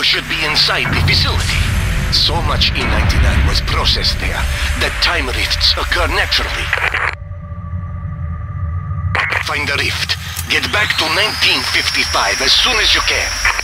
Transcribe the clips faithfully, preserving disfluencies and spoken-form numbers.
You should be inside the facility. So much E ninety-nine was processed there that time rifts occur naturally. Find the rift. Get back to nineteen fifty-five as soon as you can.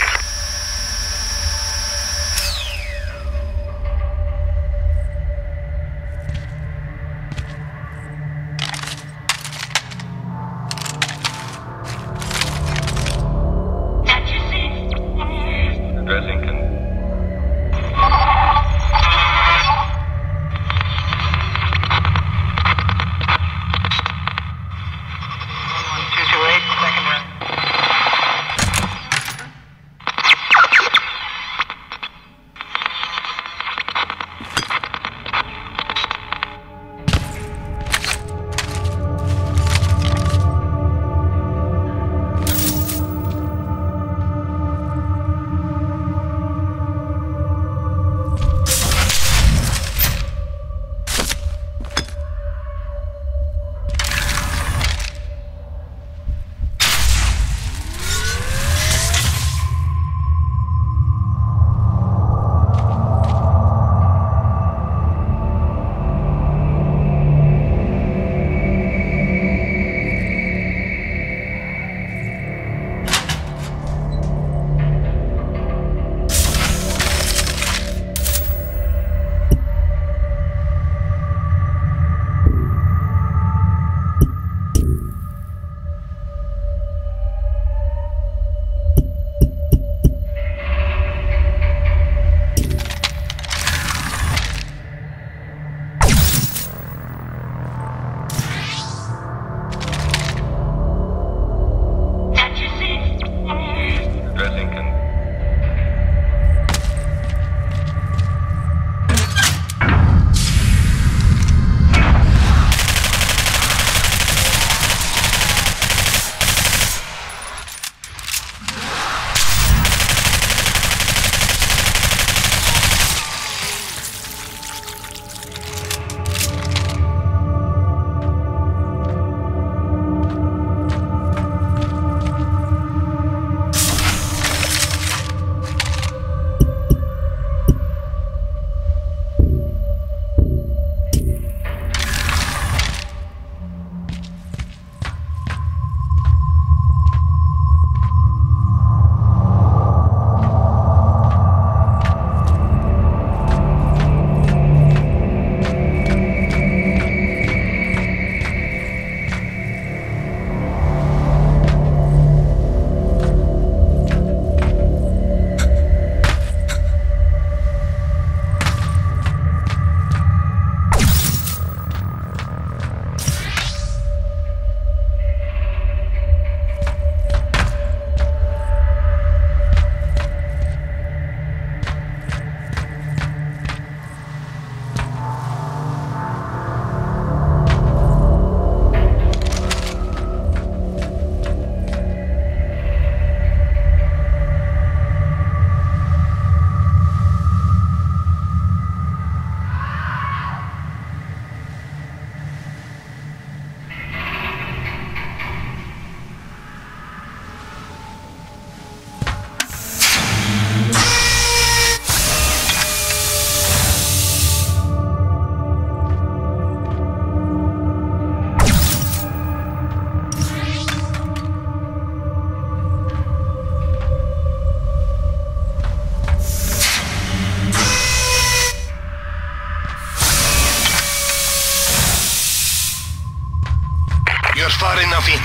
Far enough in.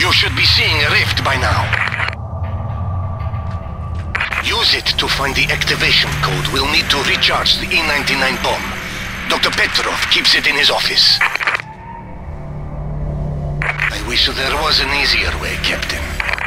You should be seeing a rift by now. Use it to find the activation code. We'll need to recharge the E ninety-nine bomb. Doctor Petrov keeps it in his office. I wish there was an easier way, Captain.